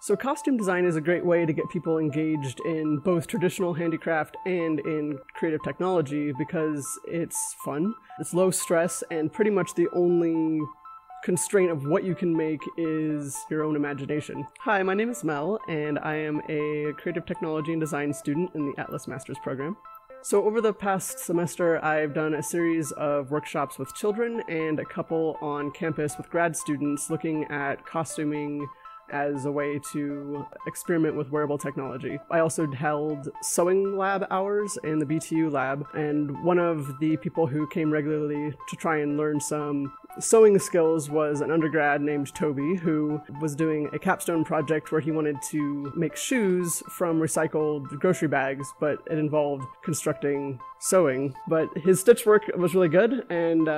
So costume design is a great way to get people engaged in both traditional handicraft and in creative technology because it's fun, it's low stress, and pretty much the only constraint of what you can make is your own imagination. Hi, my name is Mel, and I am a creative technology and design student in the Atlas Masters program. So over the past semester, I've done a series of workshops with children and a couple on campus with grad students looking at costuming as a way to experiment with wearable technology. I also held sewing lab hours in the BTU lab, and one of the people who came regularly to try and learn some sewing skills was an undergrad named Toby, who was doing a capstone project where he wanted to make shoes from recycled grocery bags, but it involved constructing sewing. But his stitch work was really good, and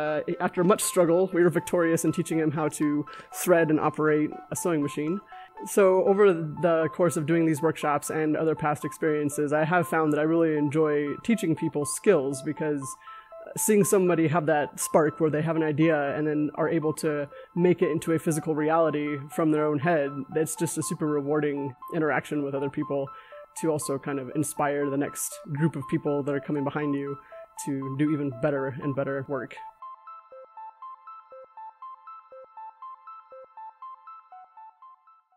after much struggle, we were victorious in teaching him how to thread and operate a sewing machine. So over the course of doing these workshops and other past experiences, I have found that I really enjoy teaching people skills because seeing somebody have that spark where they have an idea and then are able to make it into a physical reality from their own head, that's just a super rewarding interaction with other people to also kind of inspire the next group of people that are coming behind you to do even better and better work.